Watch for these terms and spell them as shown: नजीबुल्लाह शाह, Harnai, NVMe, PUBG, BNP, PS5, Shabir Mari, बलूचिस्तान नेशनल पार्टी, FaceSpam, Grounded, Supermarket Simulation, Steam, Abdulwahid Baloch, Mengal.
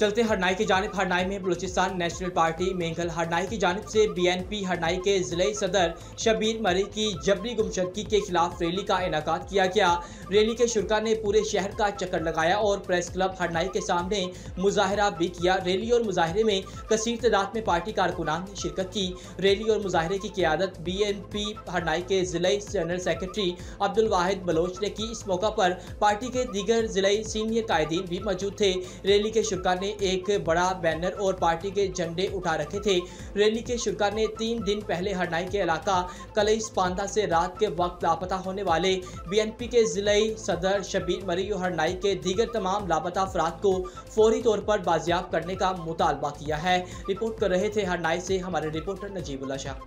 चलते हरनाई की जानिब। हरनाई में बलूचिस्तान नेशनल पार्टी मेंगल हरनाई की जानिब से BNP हरनाई के ज़िले सदर शबीर मरी की जबरी गुमशदगी के खिलाफ रैली का इनेकाद किया गया। रैली के शुरा ने पूरे शहर का चक्कर लगाया और प्रेस क्लब हरनाई के सामने मुजाहरा भी किया। रैली और मुजाहरे में कसीर तादाद में पार्टी कारकुनान ने शिरकत की। रैली और मुजाहरे की क़ियादत BNP हरनाई के ज़िले जनरल सेक्रेटरी अब्दुलवाहिद बलोच ने की। इस मौका पर पार्टी के दीगर ज़िले सीनियर कायदीन भी मौजूद थे। रैली के शुरा ने एक बड़ा बैनर और पार्टी के झंडे उठा रखे थे। रैली के शुरा ने 3 दिन पहले हरनाई के इलाका कलेशपांधा से रात के वक्त लापता होने वाले BNP के जिले सदर शबीर मरी और हरनाई के दीगर तमाम लापता अफराद को फौरी तौर पर बाजियाब करने का मुतालबा किया है। रिपोर्ट कर रहे थे हरनाई से हमारे रिपोर्टर नजीबुल्लाह शाह।